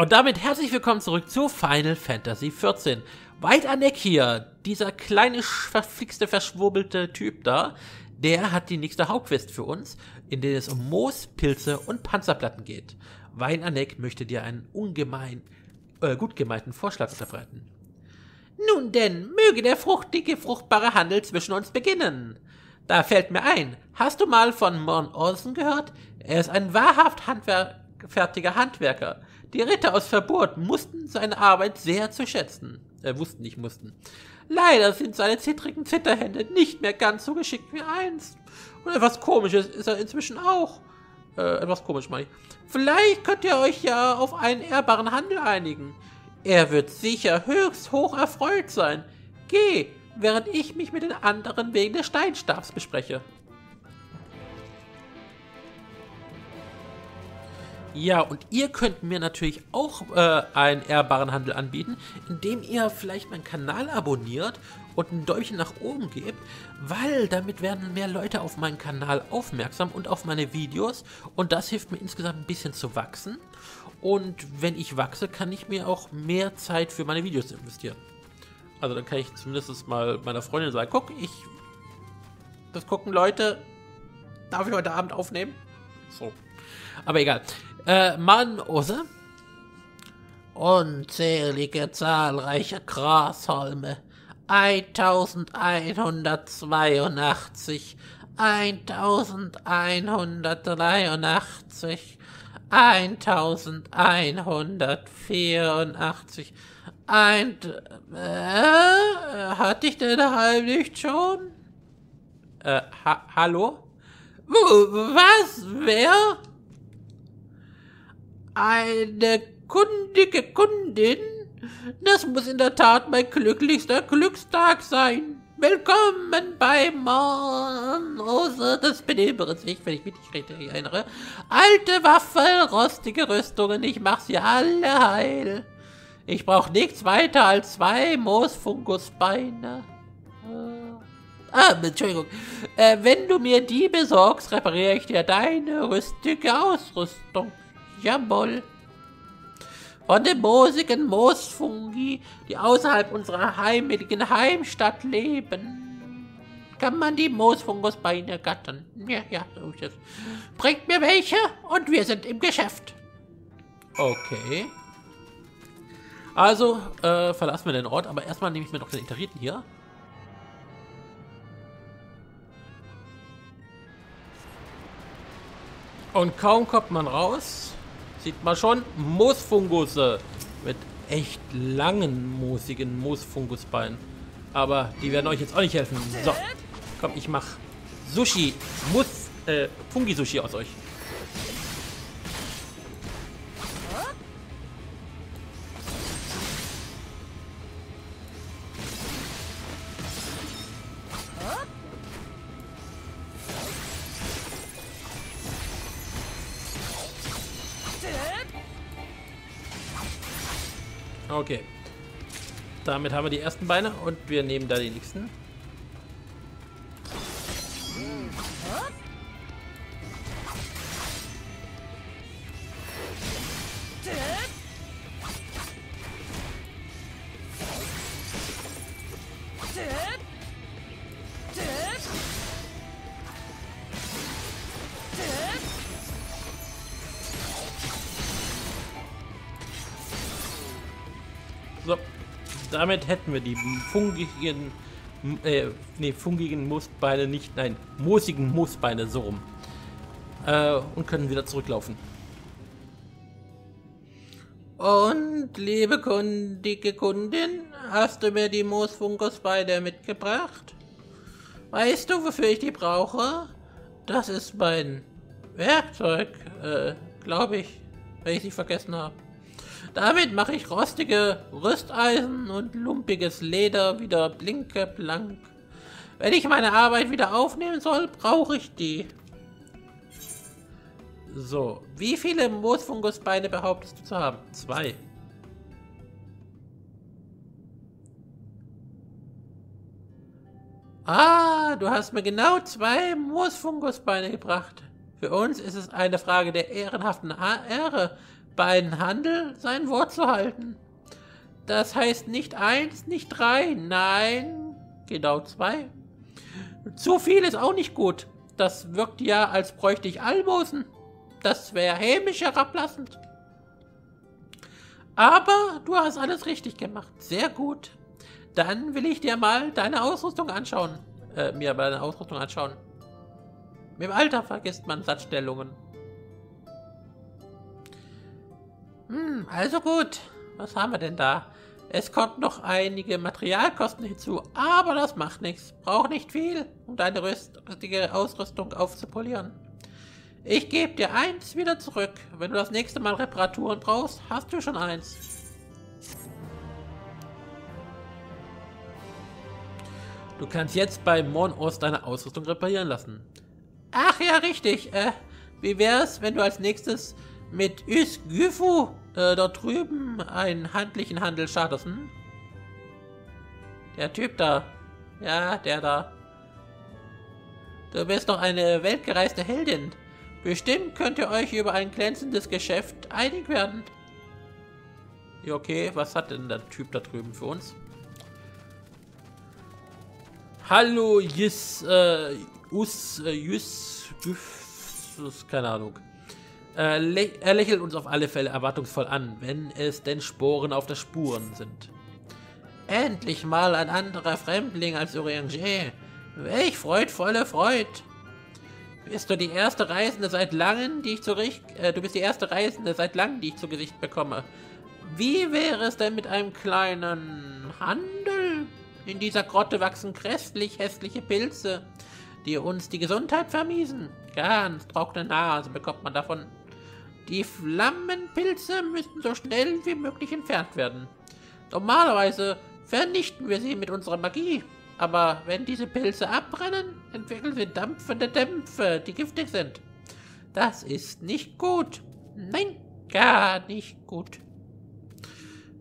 Und damit herzlich willkommen zurück zu Final Fantasy XIV. Weinanek hier, dieser kleine, verflixte, verschwurbelte Typ da, der hat die nächste Hauptquest für uns, in der es um Moos, Pilze und Panzerplatten geht. Weinanek möchte dir einen ungemein, gut gemeinten Vorschlag unterbreiten. Nun denn, möge der fruchtige, fruchtbare Handel zwischen uns beginnen. Da fällt mir ein, hast du mal von Mon Olsen gehört? Er ist ein wahrhaft handfertiger Handwerker. Die Ritter aus Verbord mussten seine Arbeit sehr zu schätzen. Wussten nicht, mussten. Leider sind seine zittrigen Zitterhände nicht mehr ganz so geschickt wie einst. Und etwas Komisches ist er inzwischen auch. Etwas komisch, meine ich. Vielleicht könnt ihr euch ja auf einen ehrbaren Handel einigen. Er wird sicher höchst hoch erfreut sein. Geh, während ich mich mit den anderen wegen des Steinstabs bespreche. Ja, und ihr könnt mir natürlich auch einen ehrbaren Handel anbieten, indem ihr vielleicht meinen Kanal abonniert und ein Däumchen nach oben gebt, weil damit werden mehr Leute auf meinen Kanal aufmerksam und auf meine Videos, und das hilft mir insgesamt ein bisschen zu wachsen, und wenn ich wachse, kann ich mir auch mehr Zeit für meine Videos investieren. Also dann kann ich zumindest mal meiner Freundin sagen, guck, das gucken Leute, darf ich heute Abend aufnehmen? So. Aber egal. Mann, Ose. Unzählige zahlreiche Grashalme. 1182, 1183, 1184. Hatte ich denn daheim nicht schon? Hallo? Was? Wer? Eine kundige Kundin? Das muss in der Tat mein glücklichster Glückstag sein. Willkommen bei Mornrose. Das benebert sich, wenn ich mich nicht richtig erinnere. Alte Waffen, rostige Rüstungen, ich mach sie alle heil. Ich brauche nichts weiter als 2 Moosfungusbeine. Entschuldigung. Wenn du mir die besorgst, repariere ich dir deine rüstige Ausrüstung. Jawohl. Von den moosigen Moosfungi, die außerhalb unserer heimeligen Heimstadt leben, kann man die Moosfungusbeine ergattern. Ja, so ist es. Bringt mir welche und wir sind im Geschäft. Okay. Also, verlassen wir den Ort, aber erstmal nehme ich mir noch den Iteriten hier. Und kaum kommt man raus, sieht man schon Moosfungusse mit echt langen, moosigen Moosfungusbeinen. Aber die werden euch jetzt auch nicht helfen. So, komm, ich mach Sushi, Fungi-Sushi aus euch. Okay, damit haben wir die ersten Beine und wir nehmen da die nächsten. Damit hätten wir die fungigen, moosigen Moosbeine, so rum. Und können wieder zurücklaufen. Und, liebe kundige Kundin, hast du mir die Moosfungusbeine mitgebracht? Weißt du, wofür ich die brauche? Das ist mein Werkzeug, glaube ich, wenn ich sie vergessen habe. Damit mache ich rostige Rüsteisen und lumpiges Leder wieder blinkeblank. Wenn ich meine Arbeit wieder aufnehmen soll, brauche ich die. So, wie viele Moosfungusbeine behauptest du zu haben? 2. Ah, du hast mir genau 2 Moosfungusbeine gebracht. Für uns ist es eine Frage der ehrenhaften Ehre. beiden Handel, sein Wort zu halten. Das heißt nicht eins, nicht drei, nein, genau zwei. Zu viel ist auch nicht gut. Das wirkt ja, als bräuchte ich Almosen. Das wäre hämisch herablassend. Aber du hast alles richtig gemacht. Sehr gut. Dann will ich dir mal deine Ausrüstung anschauen. Im Alter vergisst man Satzstellungen. Also gut. Was haben wir denn da? Es kommt noch einige Materialkosten hinzu, aber das macht nichts. Braucht nicht viel, um deine rüstige Ausrüstung aufzupolieren. Ich gebe dir eins wieder zurück. Wenn du das nächste Mal Reparaturen brauchst, hast du schon eins. Du kannst jetzt bei Mornrose deine Ausrüstung reparieren lassen. Ach ja, richtig. Wie wär's, wenn du als nächstes mit Ysgyfu dort drüben einen handlichen Handel startest? Hm? Der Typ da. Ja, der da. Du bist doch eine weltgereiste Heldin. Bestimmt könnt ihr euch über ein glänzendes Geschäft einig werden. Ja, okay, was hat denn der Typ da drüben für uns? Hallo, keine Ahnung. Er lächelt uns auf alle Fälle erwartungsvoll an, wenn es denn Sporen auf der Spuren sind. Endlich mal ein anderer Fremdling als Orianger. Welch freudvolle Freud! Bist du die erste Reisende seit langem, die ich zu Gesicht bekomme. Wie wäre es denn mit einem kleinen Handel? In dieser Grotte wachsen grässlich hässliche Pilze, die uns die Gesundheit vermiesen. Ganz trockene Nase bekommt man davon. Die Flammenpilze müssen so schnell wie möglich entfernt werden. Normalerweise vernichten wir sie mit unserer Magie. Aber wenn diese Pilze abbrennen, entwickeln sie dampfende Dämpfe, die giftig sind. Das ist nicht gut. Nein, gar nicht gut.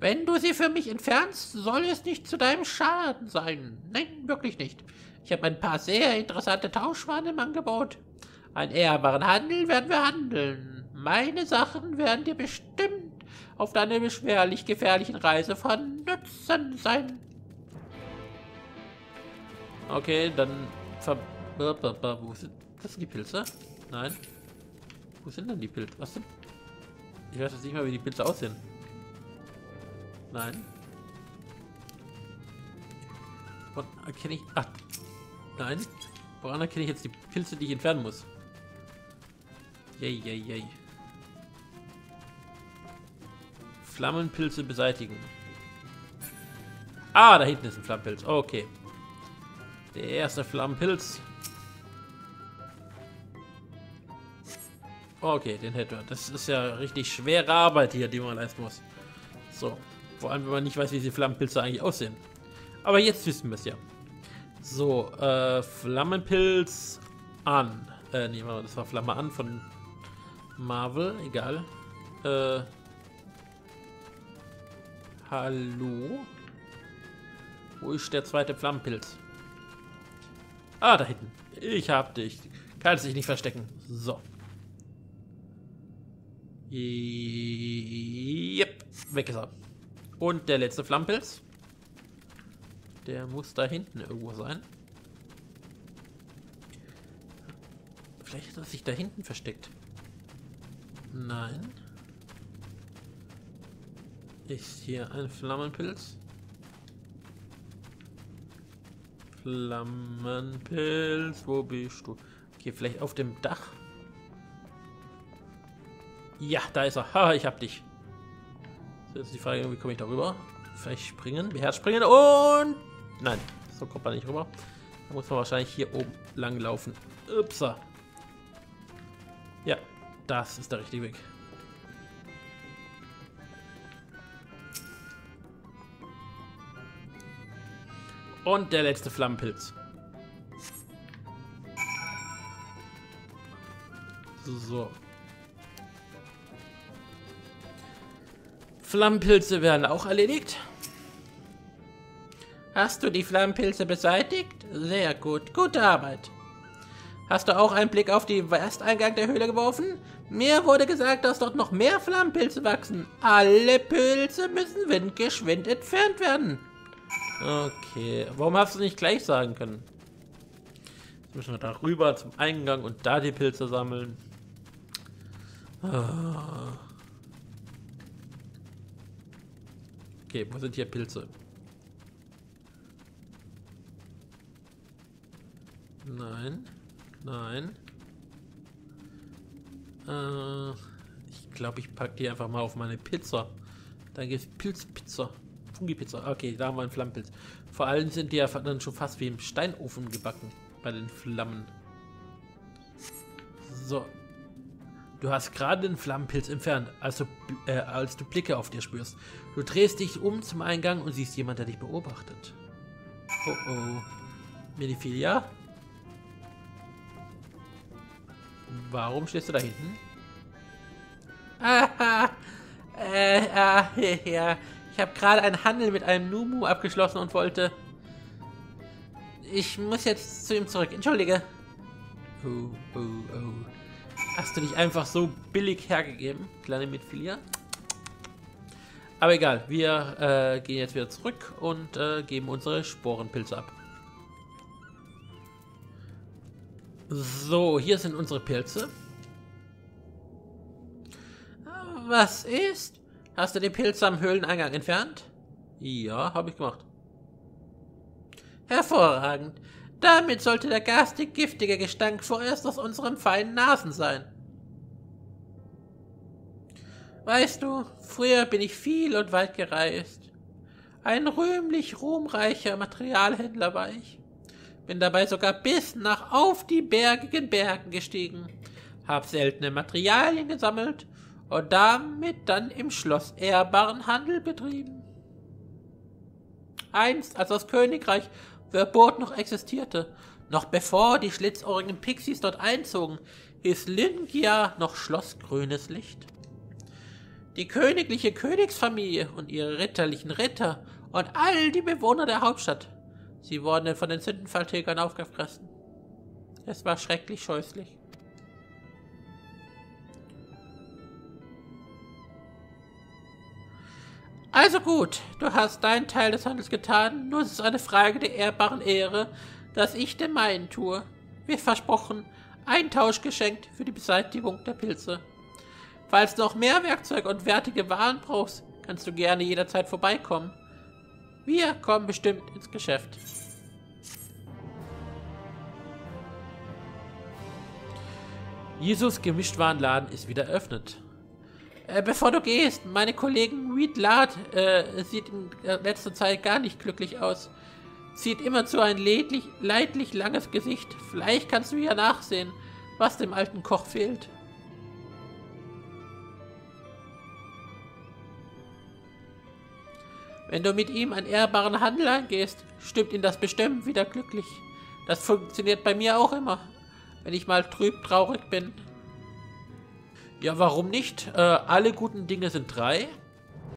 Wenn du sie für mich entfernst, soll es nicht zu deinem Schaden sein. Nein, wirklich nicht. Ich habe ein paar sehr interessante Tauschwaren im Angebot. Einen ehrbaren Handel werden wir handeln. Meine Sachen werden dir bestimmt auf deiner beschwerlich gefährlichen Reise von Nutzen sein. Okay, dann wo sind das sind die Pilze? Nein. Wo sind denn die Pilze? Was sind? Ich weiß jetzt nicht mal, wie die Pilze aussehen. Nein. Woran erkenne ich... Ach. Nein. Woran erkenne ich jetzt die Pilze, die ich entfernen muss? Yay. Flammenpilze beseitigen. Ah, da hinten ist ein Flammenpilz. Okay. Der erste Flammenpilz. Okay, den hätte er. Das ist ja richtig schwere Arbeit hier, die man leisten muss. So, vor allem, wenn man nicht weiß, wie diese Flammenpilze eigentlich aussehen. Aber jetzt wissen wir es ja. So, Flammenpilz an. Nee, das war Flamme an von Marvel. Egal. Hallo? Wo ist der zweite Flammenpilz? Ah, da hinten. Ich hab dich. Kannst dich nicht verstecken. So. Yep. Weg ist er. Und der letzte Flammpilz. Der muss da hinten irgendwo sein. Vielleicht hat er sich da hinten versteckt. Nein. Ist hier ein Flammenpilz? Flammenpilz, wo bist du? Okay, vielleicht auf dem Dach? Ja, da ist er. Haha, ich hab dich. So, jetzt ist die Frage, wie komme ich da rüber? Vielleicht springen, beherrscht springen und... Nein, so kommt man nicht rüber. Da muss man wahrscheinlich hier oben lang laufen. Upsa. Ja, das ist der richtige Weg. Und der letzte Flammenpilz. So. Flammenpilze werden auch erledigt. Hast du die Flammenpilze beseitigt? Sehr gut. Gute Arbeit. Hast du auch einen Blick auf den Westeingang der Höhle geworfen? Mir wurde gesagt, dass dort noch mehr Flammenpilze wachsen. Alle Pilze müssen windgeschwind entfernt werden. Okay, warum hast du nicht gleich sagen können? Jetzt müssen wir da rüber zum Eingang und da die Pilze sammeln. Okay, wo sind hier Pilze? Nein. Nein. Ich glaube, ich packe die einfach mal auf meine Pizza. Dann gibt es Pilzpizza. Fungi-Pizza. Okay, da haben wir einen Flammenpilz. Vor allem sind die ja dann schon fast wie im Steinofen gebacken. Bei den Flammen. So. Du hast gerade den Flammenpilz entfernt, als du Blicke auf dir spürst. Du drehst dich um zum Eingang und siehst jemanden, der dich beobachtet. Oh oh. Minifilia? Warum stehst du da hinten? Ah, ja. Ich habe gerade einen Handel mit einem Numu abgeschlossen und wollte... Ich muss jetzt zu ihm zurück. Entschuldige. Oh, oh, oh. Hast du dich einfach so billig hergegeben, kleine Mitfilia? Aber egal, wir gehen jetzt wieder zurück und geben unsere Sporenpilze ab. So, hier sind unsere Pilze. Was ist? Hast du die Pilze am Höhleneingang entfernt? Ja, habe ich gemacht. Hervorragend. Damit sollte der garstig giftige Gestank vorerst aus unseren feinen Nasen sein. Weißt du, früher bin ich viel und weit gereist. Ein rühmlich ruhmreicher Materialhändler war ich. Bin dabei sogar bis nach auf die bergigen Bergen gestiegen, hab seltene Materialien gesammelt und damit dann im Schloss ehrbaren Handel betrieben. Einst, als das Königreich Verbot noch existierte, noch bevor die schlitzohrigen Pixies dort einzogen, hieß Lyngia noch Schloss Grünes Licht. Die königliche Königsfamilie und ihre ritterlichen Ritter und all die Bewohner der Hauptstadt. Sie wurden von den Sündenfalltägern aufgefressen. Es war schrecklich scheußlich. Also gut, du hast deinen Teil des Handels getan, nur ist es eine Frage der ehrbaren Ehre, dass ich den meinen tue. Wie versprochen, ein Tausch geschenkt für die Beseitigung der Pilze. Falls du noch mehr Werkzeug und wertige Waren brauchst, kannst du gerne jederzeit vorbeikommen. Wir kommen bestimmt ins Geschäft. Jesus Gemischtwarenladen ist wieder eröffnet. Bevor du gehst, meine Kollegin Weed Lard sieht in letzter Zeit gar nicht glücklich aus. Sieht immerzu ein leidlich langes Gesicht. Vielleicht kannst du ja nachsehen, was dem alten Koch fehlt. Wenn du mit ihm einen ehrbaren Handel eingehst, stimmt ihn das bestimmt wieder glücklich. Das funktioniert bei mir auch immer, wenn ich mal trüb traurig bin. Ja, warum nicht? Alle guten Dinge sind drei.